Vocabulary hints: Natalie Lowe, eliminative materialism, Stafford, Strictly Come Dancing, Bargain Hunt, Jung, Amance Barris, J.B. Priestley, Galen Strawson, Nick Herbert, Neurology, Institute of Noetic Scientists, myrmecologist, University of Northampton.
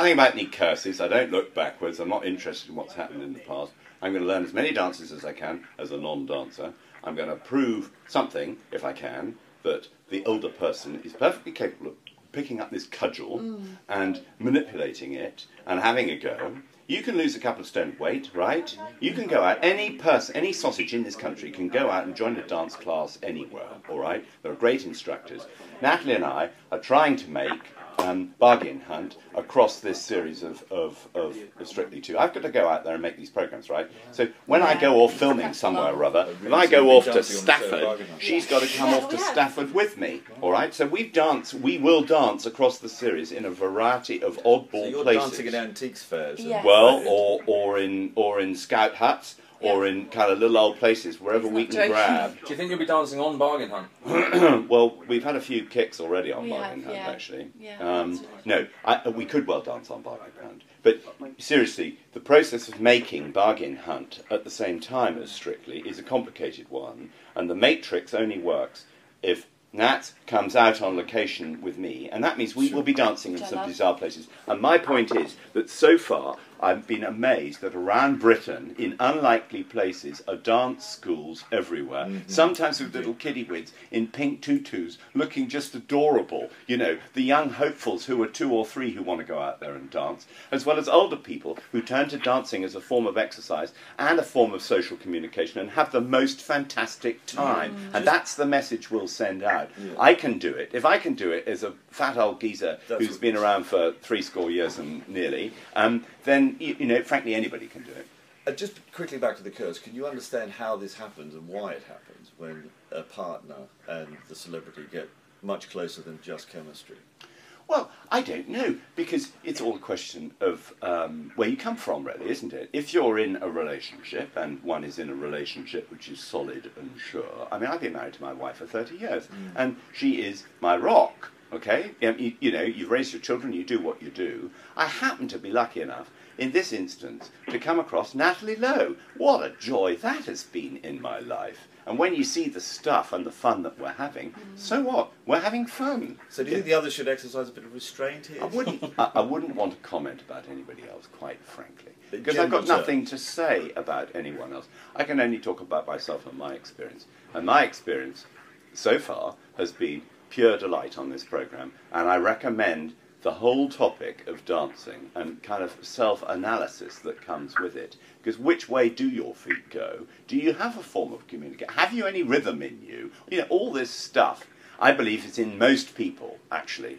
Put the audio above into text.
I think about any curses. I don't look backwards. I'm not interested in what's happened in the past. I'm going to learn as many dances as I can as a non-dancer. I'm going to prove something, if I can, that the older person is perfectly capable of picking up this cudgel and manipulating it and having a go. You can lose a couple of stone weight, right? You can go out. Any person, any sausage in this country can go out and join a dance class anywhere, all right? There are great instructors. Natalie and I are trying to make Bargain Hunt across this series of Strictly 2. I've got to go out there and make these programmes, right? So when I go off filming somewhere or other, if I go off to Stafford, she's got to come off to Stafford with me, all right? So we will dance across the series in a variety of oddball places. So you're dancing in antiques fairs? Yeah. Well, or in scout huts, or in kind of little old places, wherever we can grab. Do you think you'll be dancing on Bargain Hunt? Well, we've had a few kicks already on Bargain Hunt, actually. Yeah, no, we could well dance on Bargain Hunt. But seriously, the process of making Bargain Hunt at the same time as Strictly is a complicated one, and the matrix only works if Nat comes out on location with me, and that means we will be dancing in some bizarre places. And my point is that so far I've been amazed that around Britain, in unlikely places, are dance schools everywhere. Sometimes with little kiddywits in pink tutus, looking just adorable. You know, the young hopefuls who are 2 or 3 who want to go out there and dance, as well as older people who turn to dancing as a form of exercise and a form of social communication and have the most fantastic time. And that's the message we'll send out. Yeah. I can do it. If I can do it as a fat old geezer who's been around for 70 years and nearly, then, you know, frankly, anybody can do it. Just quickly back to the curse, can you understand how this happens and why it happens when a partner and the celebrity get much closer than just chemistry? Well, I don't know, because it's all a question of where you come from, really, isn't it? If you're in a relationship, and one is in a relationship which is solid and sure, I mean, I've been married to my wife for 30 years, and she is my rock, okay? You know, you've raised your children, you do what you do. I happen to be lucky enough, in this instance, to come across Natalie Lowe. What a joy that has been in my life. And when you see the stuff and the fun that we're having, so what? We're having fun. So do you think the others should exercise a bit of restraint here? I wouldn't want to comment about anybody else, quite frankly. Because I've got nothing to say about anyone else. I can only talk about myself and my experience. And my experience so far has been pure delight on this programme. And I recommend the whole topic of dancing and kind of self-analysis that comes with it. Because which way do your feet go? Do you have a form of communication? Have you any rhythm in you? You know, all this stuff, I believe, is in most people, actually.